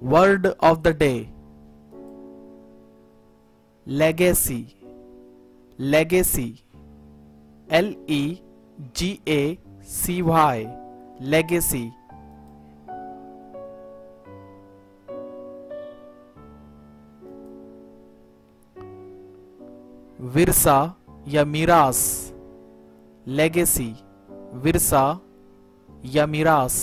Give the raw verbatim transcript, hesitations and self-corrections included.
Word of the day: legacy. Legacy. L E G A C Y. Legacy. Virsa या मीरास. Legacy. Virsa या मीरास.